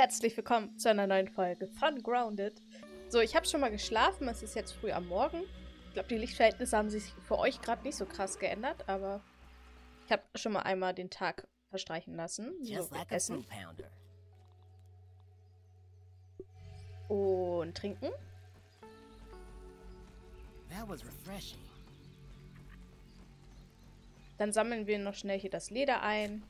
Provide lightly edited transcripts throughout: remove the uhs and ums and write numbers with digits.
Herzlich willkommen zu einer neuen Folge von Grounded. So, ich habe schon mal geschlafen, es ist jetzt früh am Morgen. Ich glaube, die Lichtverhältnisse haben sich für euch gerade nicht so krass geändert, aber ich habe schon mal einmal den Tag verstreichen lassen. So, essen. Und trinken. Dann sammeln wir noch schnell hier das Leder ein.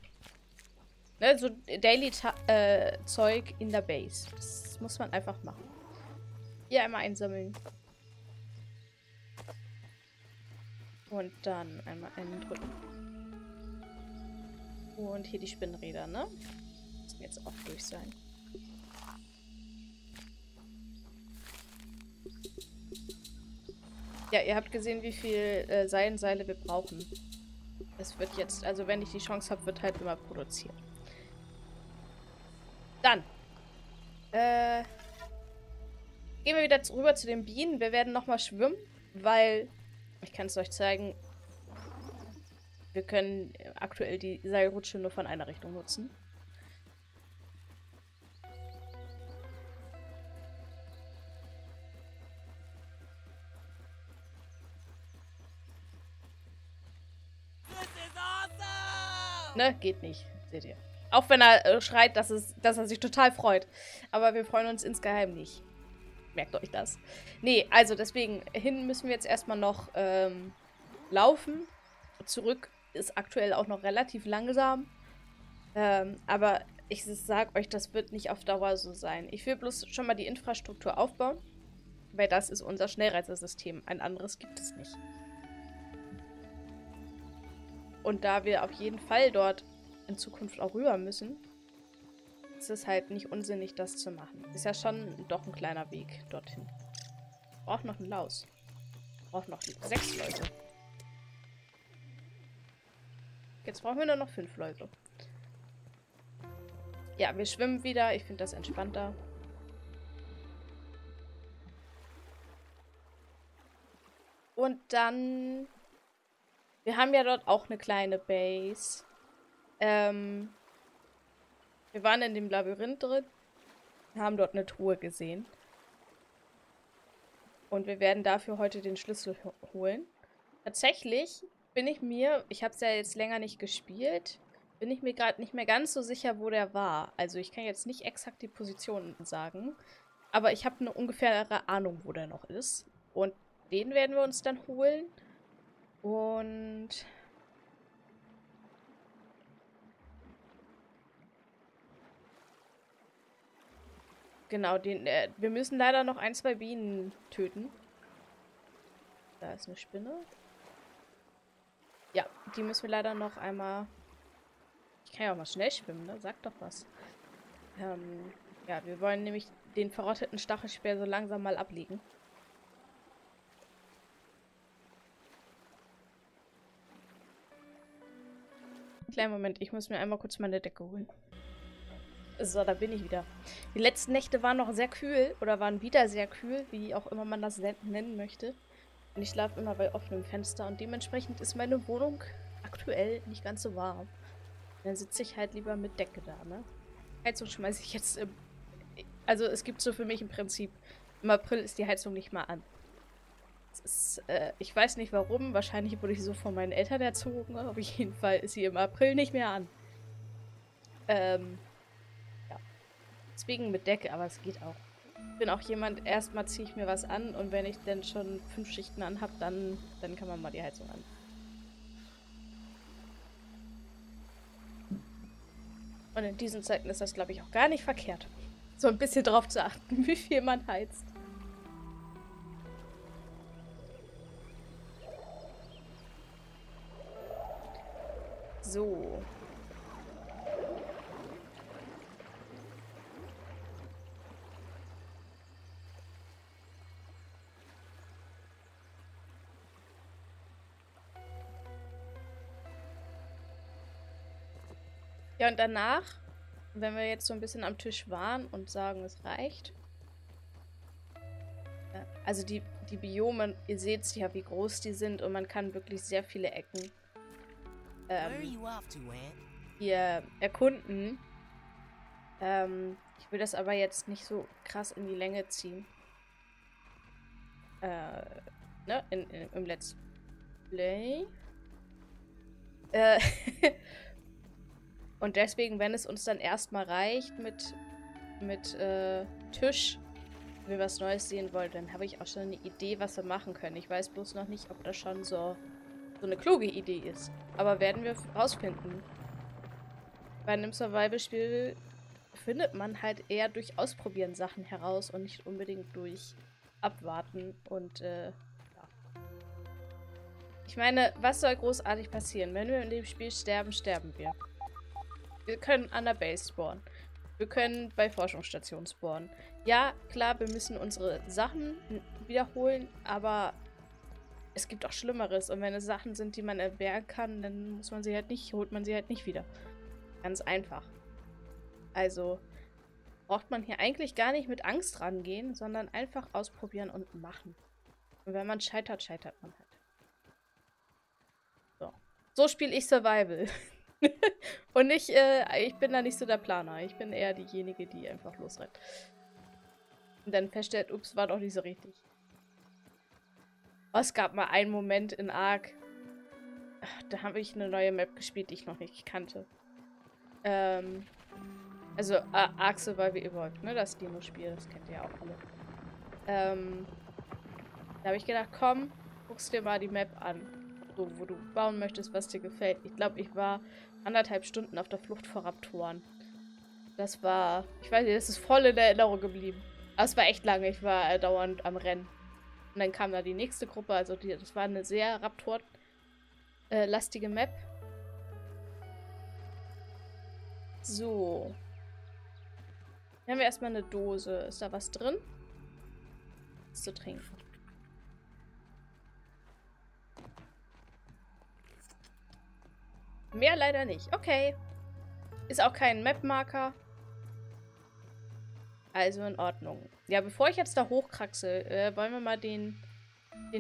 Ne, so Daily-Zeug in der Base. Das muss man einfach machen. Hier einmal einsammeln. Und dann einmal einen drücken. Und hier die Spinnräder, ne? Müssen jetzt auch durch sein. Ja, ihr habt gesehen, wie viel Seile wir brauchen. Es wird jetzt, also wenn ich die Chance habe, wird halt immer produziert. Dann gehen wir wieder rüber zu den Bienen. Wir werden nochmal schwimmen, weil, ich kann es euch zeigen, wir können aktuell die Seilrutsche nur von einer Richtung nutzen. Ne, geht nicht, seht ihr. Auch wenn er schreit, dass er sich total freut. Aber wir freuen uns insgeheim nicht. Merkt euch das. Nee, also deswegen, hin müssen wir jetzt erstmal noch laufen. Zurück ist aktuell auch noch relativ langsam. Aber ich sag euch, das wird nicht auf Dauer so sein. Ich will bloß schon mal die Infrastruktur aufbauen. Weil das ist unser Schnellreisesystem. Ein anderes gibt es nicht. Und da wir auf jeden Fall dort in Zukunft auch rüber müssen, ist es halt nicht unsinnig, das zu machen. Ist ja schon doch ein kleiner Weg dorthin. Braucht noch einen Laus. Braucht noch 6 Leute. Jetzt brauchen wir nur noch 5 Leute. Ja, wir schwimmen wieder. Ich finde das entspannter. Und dann... Wir haben ja dort auch eine kleine Base. Wir waren in dem Labyrinth drin, haben dort eine Truhe gesehen. Und wir werden dafür heute den Schlüssel holen. Tatsächlich bin ich mir, ich habe es ja jetzt länger nicht gespielt, bin ich mir gerade nicht mehr ganz so sicher, wo der war. Also ich kann jetzt nicht exakt die Position sagen, aber ich habe eine ungefähre Ahnung, wo der noch ist. Und den werden wir uns dann holen. Und genau, den wir müssen leider noch 1, 2 Bienen töten. Da ist eine Spinne. Ja, die müssen wir leider noch einmal... Ich kann ja auch mal schnell schwimmen, ne? Sag doch was. Ja, wir wollen nämlich den verrotteten Stachelspeer so langsam mal ablegen. Kleinen Moment, ich muss mir einmal kurz meine Decke holen. So, da bin ich wieder. Die letzten Nächte waren noch sehr kühl oder waren wieder sehr kühl, wie auch immer man das nennen möchte. Und ich schlafe immer bei offenem Fenster und dementsprechend ist meine Wohnung aktuell nicht ganz so warm. Dann sitze ich halt lieber mit Decke da, ne? Heizung schmeiße ich jetzt... Also es gibt so für mich im Prinzip, im April ist die Heizung nicht mal an. Ist, ich weiß nicht warum, wahrscheinlich wurde ich so von meinen Eltern erzogen, auf jeden Fall ist sie im April nicht mehr an. Ja. Deswegen mit Decke, aber es geht auch. Ich bin auch jemand, erstmal ziehe ich mir was an und wenn ich dann schon 5 Schichten an habe, dann kann man mal die Heizung an. Und in diesen Zeiten ist das, glaube ich, auch gar nicht verkehrt. So ein bisschen drauf zu achten, wie viel man heizt. So. Ja, und danach, wenn wir jetzt so ein bisschen am Tisch waren und sagen, es reicht. Also die Biome, ihr seht ja, wie groß die sind und man kann wirklich sehr viele Ecken hier erkunden. Ich will das aber jetzt nicht so krass in die Länge ziehen. Ne? Im Let's Play. Und deswegen, wenn es uns dann erstmal reicht mit Tisch, wenn wir was Neues sehen wollen, dann habe ich auch schon eine Idee, was wir machen können. Ich weiß bloß noch nicht, ob das schon so eine kluge Idee ist. Aber werden wir rausfinden. Bei einem Survival-Spiel findet man halt eher durch Ausprobieren Sachen heraus und nicht unbedingt durch Abwarten und ja. Ich meine, was soll großartig passieren? Wenn wir in dem Spiel sterben, sterben wir. Wir können an der Base spawnen. Wir können bei Forschungsstationen spawnen. Ja, klar, wir müssen unsere Sachen wiederholen, aber es gibt auch Schlimmeres. Und wenn es Sachen sind, die man erwerben kann, dann muss man sie halt nicht, holt man sie halt nicht wieder. Ganz einfach. Also braucht man hier eigentlich gar nicht mit Angst rangehen, sondern einfach ausprobieren und machen. Und wenn man scheitert, scheitert man halt. So, so spiele ich Survival. Und ich bin da nicht so der Planer. Ich bin eher diejenige, die einfach losrennt. Und dann feststellt, ups, war doch nicht so richtig. Oh, es gab mal einen Moment in Ark. Da habe ich eine neue Map gespielt, die ich noch nicht kannte. Also Ark Survival Evolved, ne? Das Dino-Spiel, das kennt ihr ja auch alle. Da habe ich gedacht, komm, guckst dir mal die Map an. So, wo du bauen möchtest, was dir gefällt. Ich glaube, ich war 1,5 Stunden auf der Flucht vor Raptoren. Das war, ich weiß nicht, das ist voll in der Erinnerung geblieben. Aber es war echt lange, ich war dauernd am Rennen. Und dann kam da die nächste Gruppe, also das war eine sehr Raptor-lastige Map. So. Dann haben wir erstmal eine Dose. Ist da was drin? Was zu trinken. Mehr leider nicht. Okay. Ist auch kein Map-Marker. Also in Ordnung. Ja, bevor ich jetzt da hochkraxel, wollen wir mal den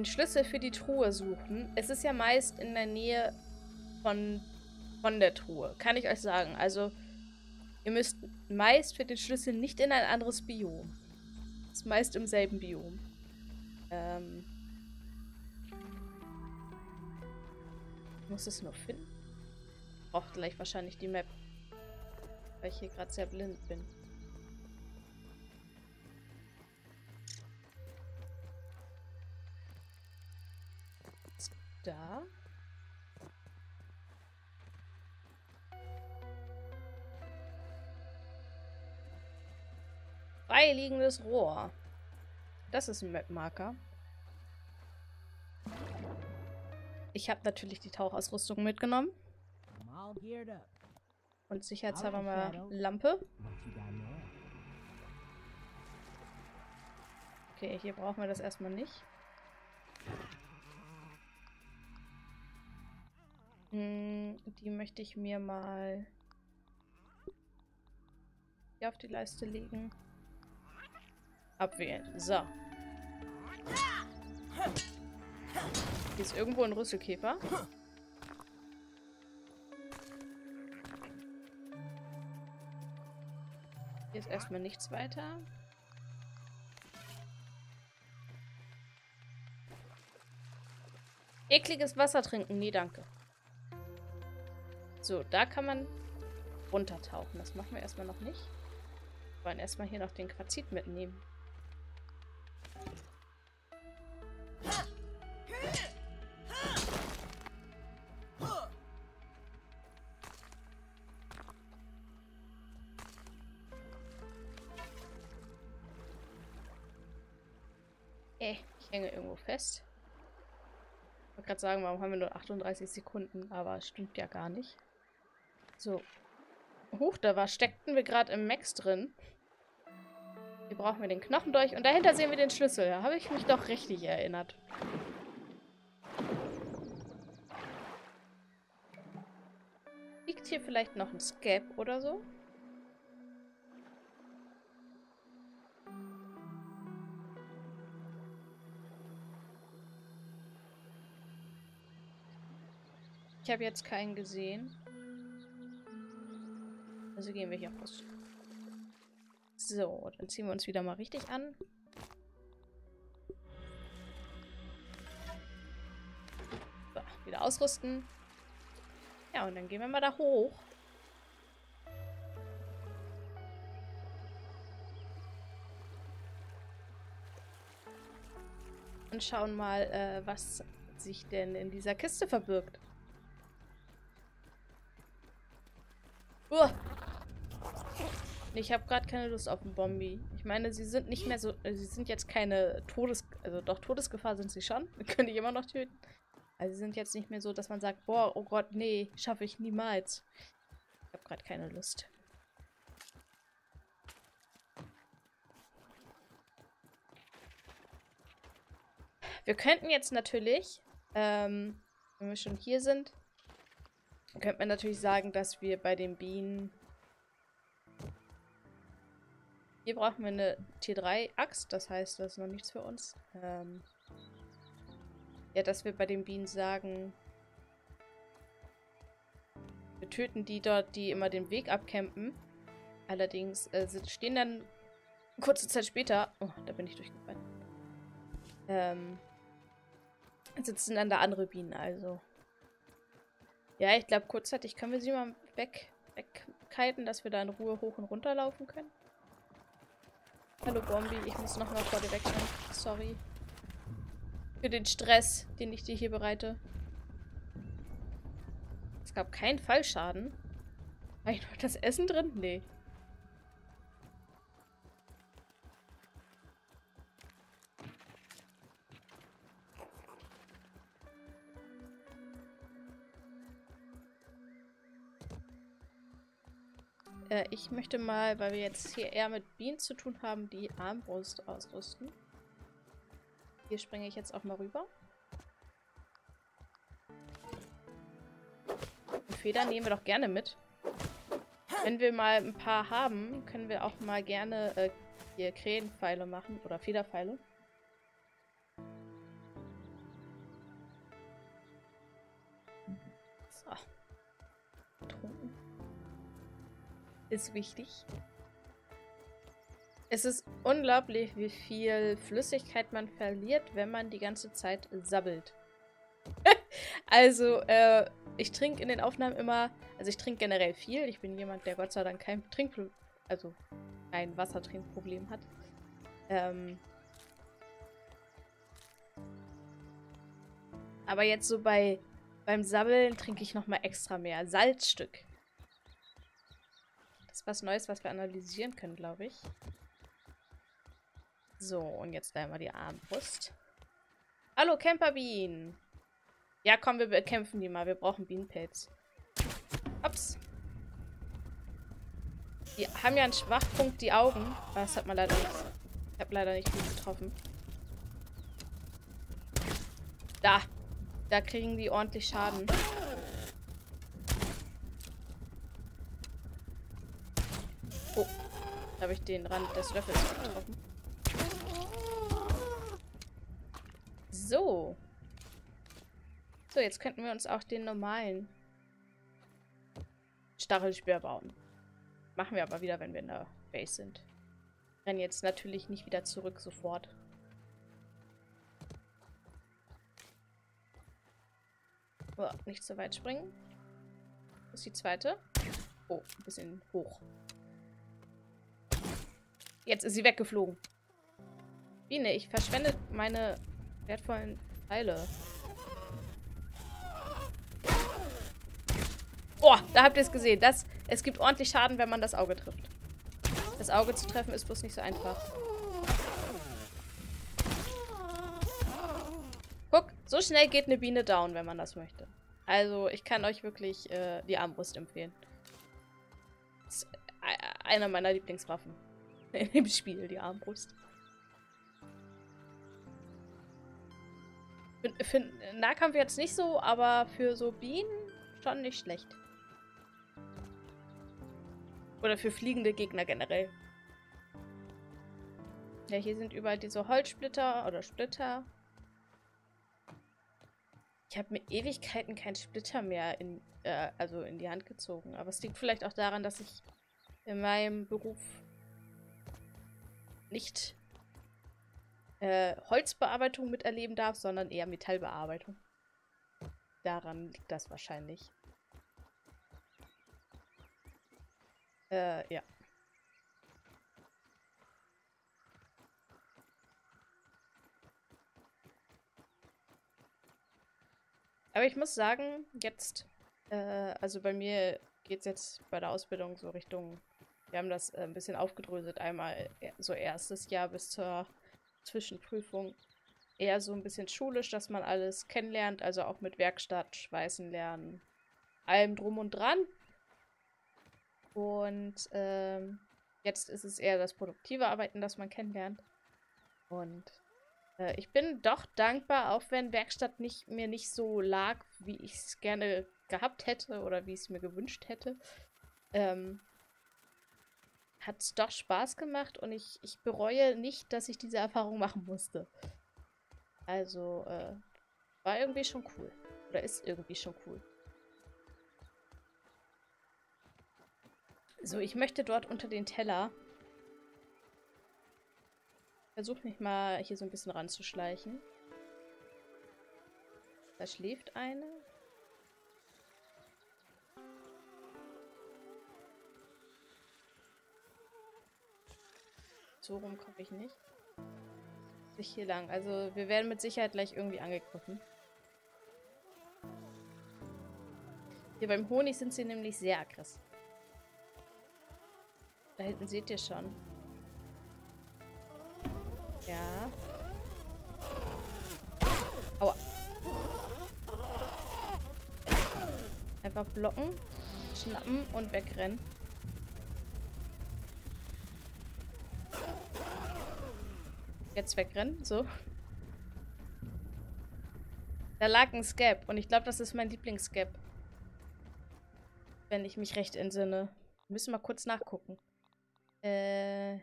Schlüssel für die Truhe suchen. Es ist ja meist in der Nähe von der Truhe. Kann ich euch sagen. Also, ihr müsst meist für den Schlüssel nicht in ein anderes Biom. Ist meist im selben Biom. Ich muss es nur finden. Braucht gleich wahrscheinlich die Map. Weil ich hier gerade sehr blind bin. Ist da? Freiliegendes Rohr. Das ist ein Map-Marker. Ich habe natürlich die Tauchausrüstung mitgenommen. Und sicherheitshalber mal Lampe. Okay, hier brauchen wir das erstmal nicht. Die möchte ich mir mal hier auf die Leiste legen. Abwählen. So. Hier ist irgendwo ein Rüsselkäfer. Hier ist erstmal nichts weiter. Ekliges Wasser trinken. Nee, danke. So, da kann man runtertauchen. Das machen wir erstmal noch nicht. Wir wollen erstmal hier noch den Quarzit mitnehmen. Ich hänge irgendwo fest. Ich wollte gerade sagen, warum haben wir nur 38 Sekunden, aber stimmt ja gar nicht. So. Huch, da steckten wir gerade im Max drin. Hier brauchen wir den Knochen durch und dahinter sehen wir den Schlüssel. Da habe ich mich doch richtig erinnert. Liegt hier vielleicht noch ein Sca.B oder so? Ich habe jetzt keinen gesehen. Also gehen wir hier raus. So, dann ziehen wir uns wieder mal richtig an. So, wieder ausrüsten. Ja, und dann gehen wir mal da hoch. Und schauen mal, was sich denn in dieser Kiste verbirgt. Ich habe gerade keine Lust auf einen Bombi. Ich meine, sie sind nicht mehr so... Sie sind jetzt keine Also doch, Todesgefahr sind sie schon. Könnte ich immer noch töten. Also sie sind jetzt nicht mehr so, dass man sagt, boah, oh Gott, nee, schaffe ich niemals. Ich habe gerade keine Lust. Wir könnten jetzt natürlich, wenn wir schon hier sind, könnte man natürlich sagen, dass wir bei den Bienen... Hier brauchen wir eine T3-Axt, das heißt, das ist noch nichts für uns. Ja, dass wir bei den Bienen sagen, wir töten die dort, die immer den Weg abcampen. Allerdings stehen dann kurze Zeit später... Oh, da bin ich durchgefallen. Sitzen dann da andere Bienen, also. Ja, ich glaube, kurzzeitig können wir sie mal wegkiten, dass wir da in Ruhe hoch und runter laufen können. Hallo, Bombi. Ich muss nochmal vor dir wegschauen. Sorry. Für den Stress, den ich dir hier bereite. Es gab keinen Fallschaden. War ich noch das Essen drin? Nee. Ich möchte mal, weil wir jetzt hier eher mit Bienen zu tun haben, die Armbrust ausrüsten. Hier springe ich jetzt auch mal rüber. Und Federn nehmen wir doch gerne mit. Wenn wir mal ein paar haben, können wir auch mal gerne hier Krähenpfeile machen oder Federpfeile. So. Getrunken. Ist wichtig. Es ist unglaublich, wie viel Flüssigkeit man verliert, wenn man die ganze Zeit sabbelt. Also, ich trinke in den Aufnahmen immer, also ich trinke generell viel. Ich bin jemand, der Gott sei Dank kein Trinkproblem, also kein Wassertrinkproblem hat. Aber jetzt so beim Sabbeln trinke ich nochmal extra mehr. Salzstück. Was Neues, was wir analysieren können, glaube ich. So, und jetzt einmal die Armbrust. Hallo, Camperbienen! Ja, komm, wir bekämpfen die mal. Wir brauchen Bienenpelz. Ups. Die haben ja einen Schwachpunkt, die Augen. Das hat man leider nicht. Ich habe leider nicht gut getroffen. Da. Da kriegen die ordentlich Schaden. Da habe ich den Rand des Löffels getroffen. So. So, jetzt könnten wir uns auch den normalen Stachelspeer bauen. Machen wir aber wieder, wenn wir in der Base sind. Rennen jetzt natürlich nicht wieder zurück sofort. Oh, nicht so weit springen. Das ist die zweite. Oh, ein bisschen hoch. Jetzt ist sie weggeflogen. Biene, ich verschwende meine wertvollen Teile. Oh, da habt ihr es gesehen. Es gibt ordentlich Schaden, wenn man das Auge trifft. Das Auge zu treffen ist bloß nicht so einfach. Guck, so schnell geht eine Biene down, wenn man das möchte. Also, ich kann euch wirklich die Armbrust empfehlen. Das ist einer meiner Lieblingswaffen. In dem Spiel, die Armbrust. Für Nahkampf jetzt nicht so, aber für so Bienen schon nicht schlecht. Oder für fliegende Gegner generell. Ja, hier sind überall diese Holzsplitter oder Splitter. Ich habe mir Ewigkeiten keinen Splitter mehr in die Hand gezogen. Aber es liegt vielleicht auch daran, dass ich in meinem Beruf nicht Holzbearbeitung miterleben darf, sondern eher Metallbearbeitung. Daran liegt das wahrscheinlich. Ja. Aber ich muss sagen, jetzt, also bei mir geht es jetzt bei der Ausbildung so Richtung, wir haben das ein bisschen aufgedröselt, einmal so erstes Jahr bis zur Zwischenprüfung, eher so ein bisschen schulisch, dass man alles kennenlernt, also auch mit Werkstatt, Schweißen lernen, allem drum und dran. Und jetzt ist es eher das produktive Arbeiten, das man kennenlernt. Und ich bin doch dankbar, auch wenn Werkstatt mir nicht so lag, wie ich es gerne gehabt hätte oder wie ich es mir gewünscht hätte. Hat es doch Spaß gemacht und ich bereue nicht, dass ich diese Erfahrung machen musste. Also war irgendwie schon cool. Oder ist irgendwie schon cool. So, ich möchte dort unter den Teller. Versuche mich mal hier so ein bisschen ranzuschleichen. Da schläft eine. So rum komme ich nicht. Nicht hier lang. Also wir werden mit Sicherheit gleich irgendwie angegriffen. Hier beim Honig sind sie nämlich sehr aggressiv. Da hinten seht ihr schon. Ja. Aua. Einfach blocken, schnappen und wegrennen. Jetzt wegrennen, so. Da lag ein Sca.B und ich glaube, das ist mein Lieblings-Sca.B. Wenn ich mich recht entsinne. Wir müssen mal kurz nachgucken. Da.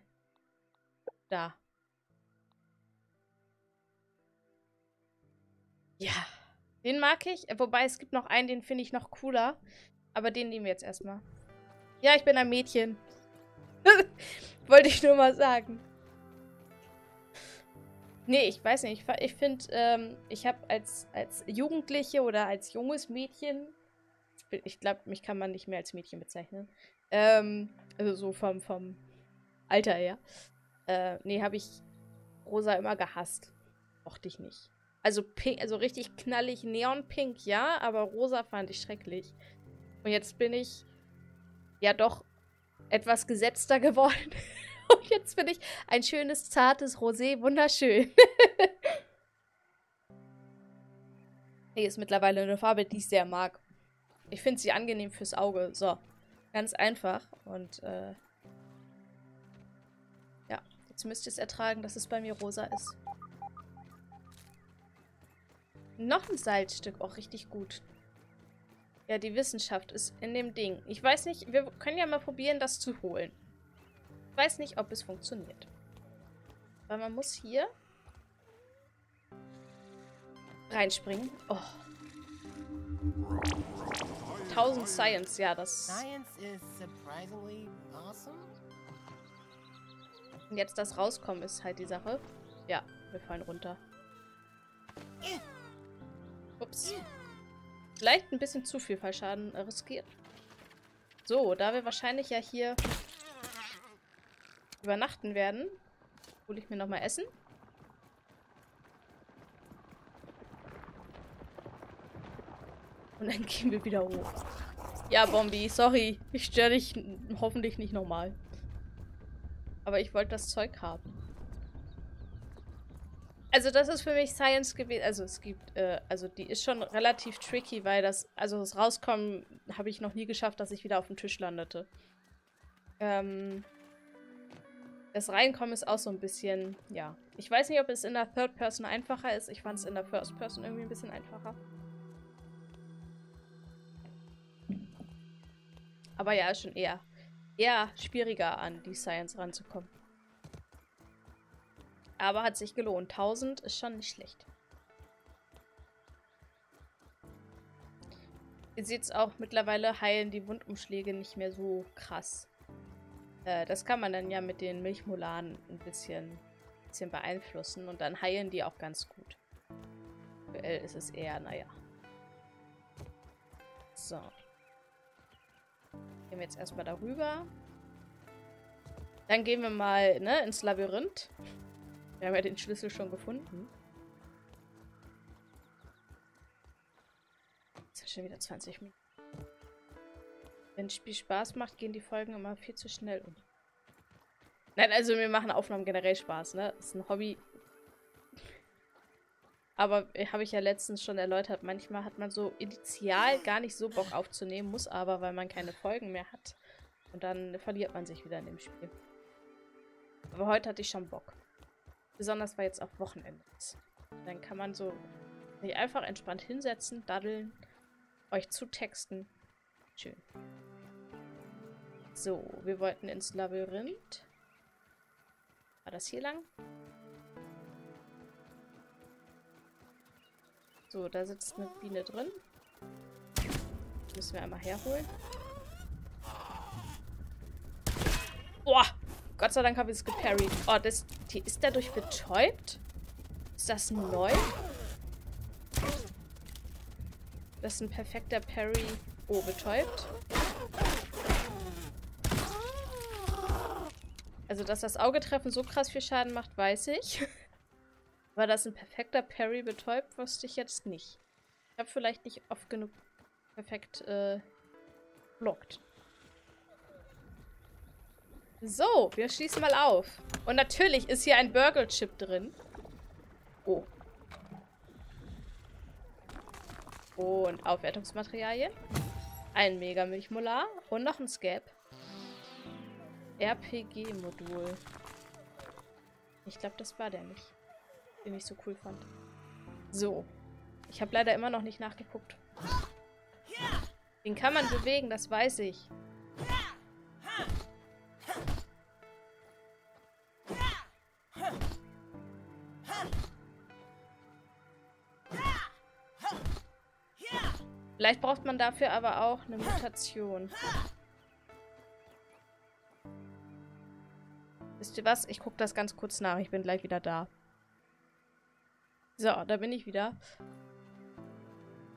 Ja. Den mag ich. Wobei, es gibt noch einen, den finde ich noch cooler. Aber den nehmen wir jetzt erstmal. Ja, ich bin ein Mädchen. Wollte ich nur mal sagen. Nee, ich weiß nicht. Ich finde, ich habe als Jugendliche oder als junges Mädchen... Ich glaube, mich kann man nicht mehr als Mädchen bezeichnen. Also so vom Alter her. Nee, habe ich rosa immer gehasst. Mochte ich nicht. Also pink, also richtig knallig neonpink, ja, aber rosa fand ich schrecklich. Und jetzt bin ich ja doch etwas gesetzter geworden. Und jetzt bin ich ein schönes, zartes Rosé, wunderschön. Nee, ist mittlerweile eine Farbe, die ich sehr mag. Ich finde sie angenehm fürs Auge. So, ganz einfach. Und ja, jetzt müsst ihr es ertragen, dass es bei mir rosa ist. Noch ein Salzstück, auch richtig gut. Ja, die Wissenschaft ist in dem Ding. Ich weiß nicht, wir können ja mal probieren, das zu holen. Ich weiß nicht, ob es funktioniert. Weil man muss hier reinspringen. Oh. 1000 Science, ja, das... Und jetzt das Rauskommen ist halt die Sache. Ja, wir fallen runter. Ups. Vielleicht ein bisschen zu viel Fallschaden riskiert. So, da wir wahrscheinlich ja hier übernachten werden, hole ich mir nochmal Essen. Und dann gehen wir wieder hoch. Ja, Bombi, sorry. Ich störe dich hoffentlich nicht nochmal. Aber ich wollte das Zeug haben. Also das ist für mich Science gewesen. Also es gibt, also die ist schon relativ tricky, weil das, also das Rauskommen habe ich noch nie geschafft, dass ich wieder auf dem Tisch landete. Das Reinkommen ist auch so ein bisschen, ja. Ich weiß nicht, ob es in der Third Person einfacher ist. Ich fand es in der First Person irgendwie ein bisschen einfacher. Aber ja, ist schon eher schwieriger, an die Science ranzukommen. Aber hat sich gelohnt. 1000 ist schon nicht schlecht. Ihr seht es auch, mittlerweile heilen die Wundumschläge nicht mehr so krass. Das kann man dann ja mit den Milchmolanen ein bisschen beeinflussen und dann heilen die auch ganz gut. Aktuell ist es eher, naja. So. Gehen wir jetzt erstmal darüber. Dann gehen wir mal, ne, ins Labyrinth. Wir haben ja den Schlüssel schon gefunden. Das ist schon wieder 20 Minuten. Wenn das Spiel Spaß macht, gehen die Folgen immer viel zu schnell um. Nein, also mir machen Aufnahmen generell Spaß, ne? Das ist ein Hobby. Aber habe ich ja letztens schon erläutert, manchmal hat man so initial gar nicht so Bock aufzunehmen, muss aber, weil man keine Folgen mehr hat. Und dann verliert man sich wieder in dem Spiel. Aber heute hatte ich schon Bock. Besonders weil jetzt auch Wochenende ist. Dann kann man so sich einfach entspannt hinsetzen, daddeln, euch zutexten. Schön. So, wir wollten ins Labyrinth. War das hier lang? So, da sitzt eine Biene drin. Die müssen wir einmal herholen. Boah! Gott sei Dank habe ich es geparried. Oh, das Tier ist dadurch betäubt? Ist das neu? Das ist ein perfekter Parry. Oh, betäubt. Also, dass das Augetreffen so krass viel Schaden macht, weiß ich. War das ein perfekter Parry betäubt, wusste ich jetzt nicht. Ich habe vielleicht nicht oft genug perfekt blockt. So, wir schließen mal auf. Und natürlich ist hier ein Burgle-Chip drin. Oh. Und Aufwertungsmaterialien. Ein Mega-Milchmolar. Und noch ein Sca.B. RPG-Modul. Ich glaube, das war der nicht. Den ich so cool fand. So. Ich habe leider immer noch nicht nachgeguckt. Den kann man bewegen, das weiß ich. Vielleicht braucht man dafür aber auch eine Mutation. Wisst ihr was? Ich gucke das ganz kurz nach. Ich bin gleich wieder da. So, da bin ich wieder.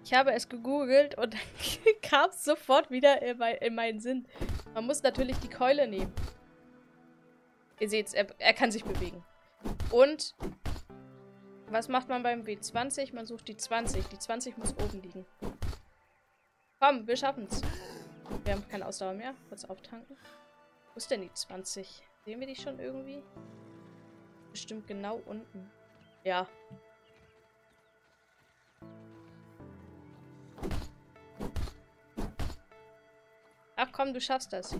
Ich habe es gegoogelt und dann kam es sofort wieder in meinen Sinn. Man muss natürlich die Keule nehmen. Ihr seht es, er kann sich bewegen. Und was macht man beim W20? Man sucht die 20. Die 20 muss oben liegen. Komm, wir schaffen's. Wir haben keine Ausdauer mehr. Kurz auftanken. Wo ist denn die 20? Sehen wir die schon irgendwie? Bestimmt genau unten. Ja. Ach komm, du schaffst das.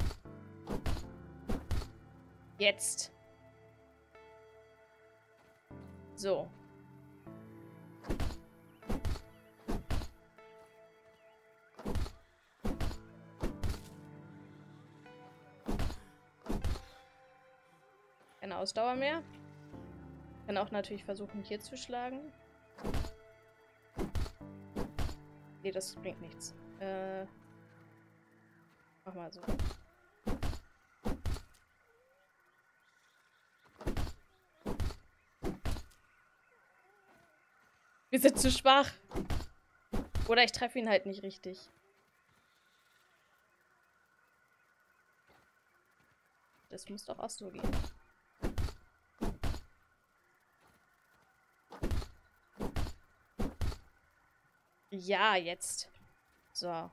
Jetzt. So. Keine Ausdauer mehr. Ich kann auch natürlich versuchen, hier zu schlagen. Nee, das bringt nichts. Mach mal so. Wir sind zu schwach. Oder ich treffe ihn halt nicht richtig. Das muss doch auch so gehen. Ja, jetzt. So.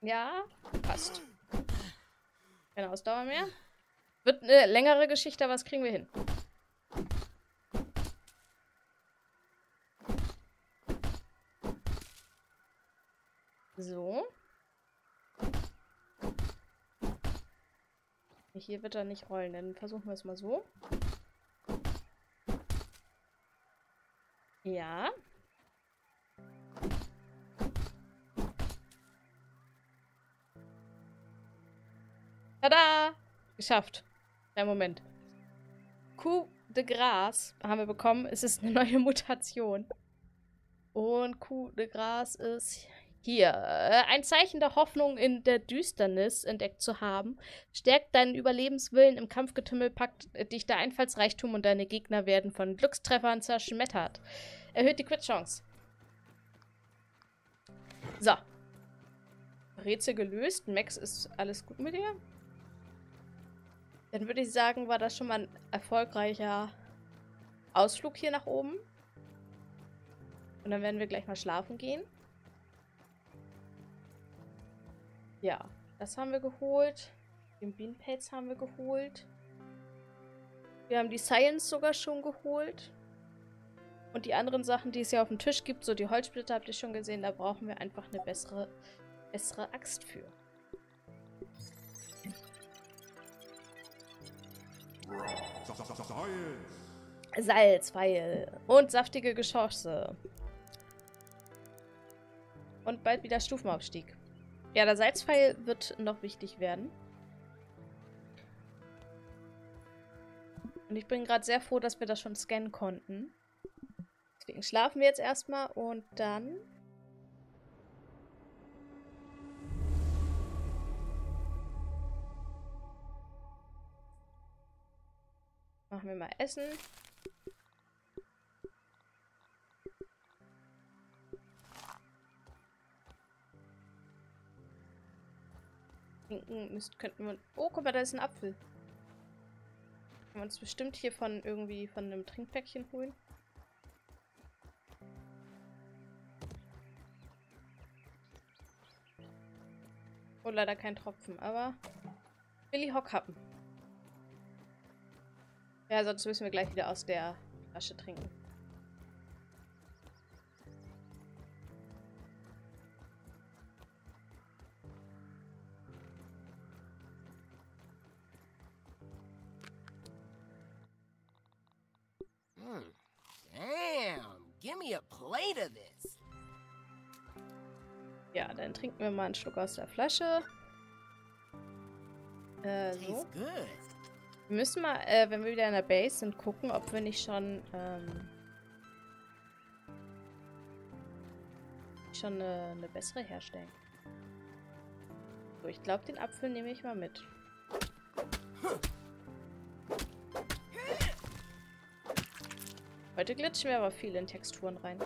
Ja, passt. Keine Ausdauer mehr. Wird eine längere Geschichte, aber das kriegen wir hin. So. Hier wird er nicht rollen, dann versuchen wir es mal so. Ja. Tada! Geschafft. Einen Moment. Coup de Grâce haben wir bekommen. Es ist eine neue Mutation. Und coole Gras ist hier. Ein Zeichen der Hoffnung in der Düsternis entdeckt zu haben. Stärkt deinen Überlebenswillen im Kampfgetümmel, packt dich der Einfallsreichtum und deine Gegner werden von Glückstreffern zerschmettert. Erhöht die Crit-Chance. So. Rätsel gelöst. Max, ist alles gut mit dir? Dann würde ich sagen, war das schon mal ein erfolgreicher Ausflug hier nach oben. Und dann werden wir gleich mal schlafen gehen. Ja, das haben wir geholt. Den Beanpads haben wir geholt. Wir haben die Science sogar schon geholt. Und die anderen Sachen, die es ja auf dem Tisch gibt, so die Holzsplitter habt ihr schon gesehen, da brauchen wir einfach eine bessere Axt für. Salz, weil. Und saftige Geschosse. Und bald wieder Stufenaufstieg. Ja, der Salzpfeil wird noch wichtig werden. Und ich bin gerade sehr froh, dass wir das schon scannen konnten. Deswegen schlafen wir jetzt erstmal und dann... machen wir mal Essen. Könnten wir... Oh, guck mal, da ist ein Apfel. Können wir uns bestimmt hier von irgendwie von einem Trinkpäckchen holen. Oh, leider kein Tropfen, aber Billy Hockhappen. Ja, sonst müssen wir gleich wieder aus der Flasche trinken. Ja, dann trinken wir mal einen Schluck aus der Flasche. So. Wir müssen mal, wenn wir wieder in der Base sind, gucken, ob wir nicht schon eine bessere herstellen. So, ich glaube, den Apfel nehme ich mal mit. Heute glitschen wir aber viel in Texturen rein.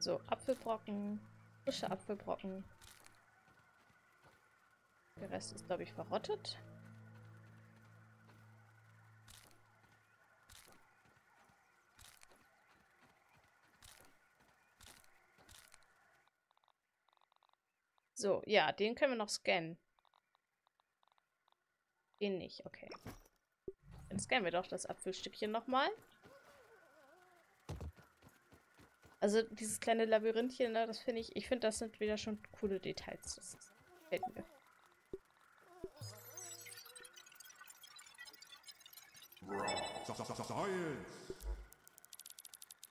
So, Apfelbrocken. Frische Apfelbrocken. Der Rest ist, glaube ich, verrottet. So, ja, den können wir noch scannen. Den nicht, okay. Dann scannen wir doch das Apfelstückchen nochmal. Also dieses kleine Labyrinthchen, ne, das finde ich, das sind wieder schon coole Details. Das gefällt mir.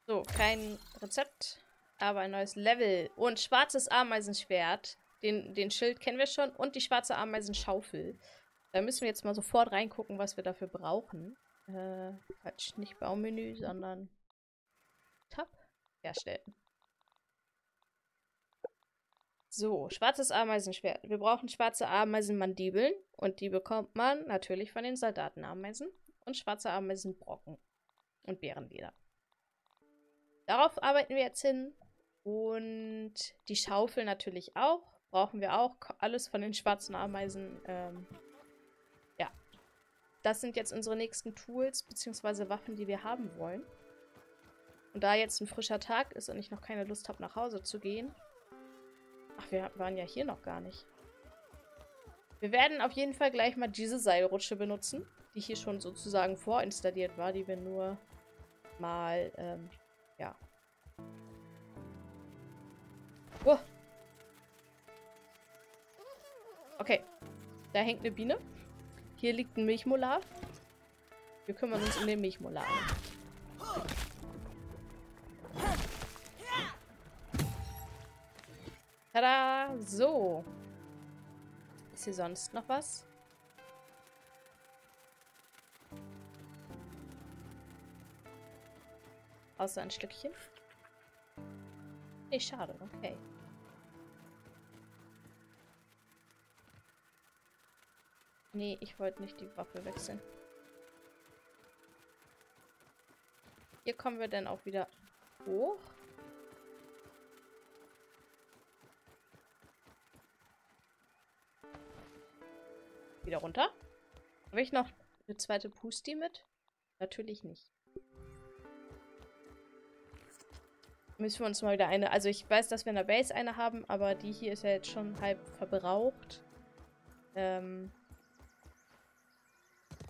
So, kein Rezept, aber ein neues Level. Und schwarzes Ameisenschwert. Den Schild kennen wir schon. Und die schwarze Ameisenschaufel. Da müssen wir jetzt mal sofort reingucken, was wir dafür brauchen. Falsch, nicht Baumenü, sondern Tab herstellen. So, schwarzes Ameisenschwert. Wir brauchen schwarze Ameisenmandibeln. Und die bekommt man natürlich von den Soldatenameisen. Und schwarze Ameisenbrocken. Und Bärenleder. Darauf arbeiten wir jetzt hin. Und die Schaufel natürlich auch. Brauchen wir auch. Alles von den schwarzen Ameisen. Ja. Das sind jetzt unsere nächsten Tools bzw. Waffen, die wir haben wollen. Und da jetzt ein frischer Tag ist und ich noch keine Lust habe, nach Hause zu gehen. Ach, wir waren ja hier noch gar nicht. Wir werden auf jeden Fall gleich mal diese Seilrutsche benutzen, die hier schon sozusagen vorinstalliert war, die wir nur mal, ja. Oh. Okay, da hängt eine Biene. Hier liegt ein Milchmolar. Wir kümmern uns um den Milchmolar. Tada! So. Ist hier sonst noch was? Außer ein Stückchen. Nee, schade, okay. Nee, ich wollte nicht die Waffe wechseln. Hier kommen wir dann auch wieder hoch. Wieder runter. Habe ich noch eine zweite Pusti mit? Natürlich nicht. Müssen wir uns mal wieder eine... Also ich weiß, dass wir in der Base eine haben, aber die hier ist ja jetzt schon halb verbraucht.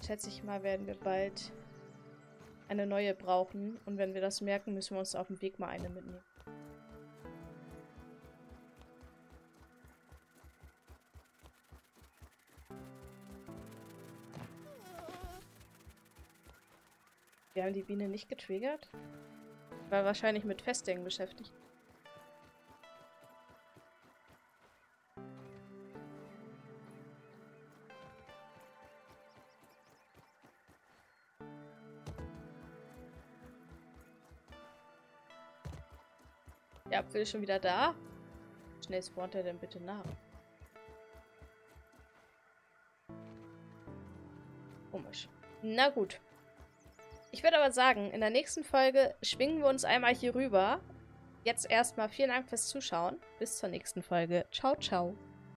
Schätze ich mal, werden wir bald eine neue brauchen. Und wenn wir das merken, müssen wir uns auf dem Weg mal eine mitnehmen. Wir haben die Biene nicht getriggert. War wahrscheinlich mit Festing beschäftigt. Der Apfel ist schon wieder da. Schnell spawnt er denn bitte nach. Komisch. Na gut. Ich würde aber sagen, in der nächsten Folge schwingen wir uns einmal hier rüber. Jetzt erstmal vielen Dank fürs Zuschauen. Bis zur nächsten Folge. Ciao, ciao.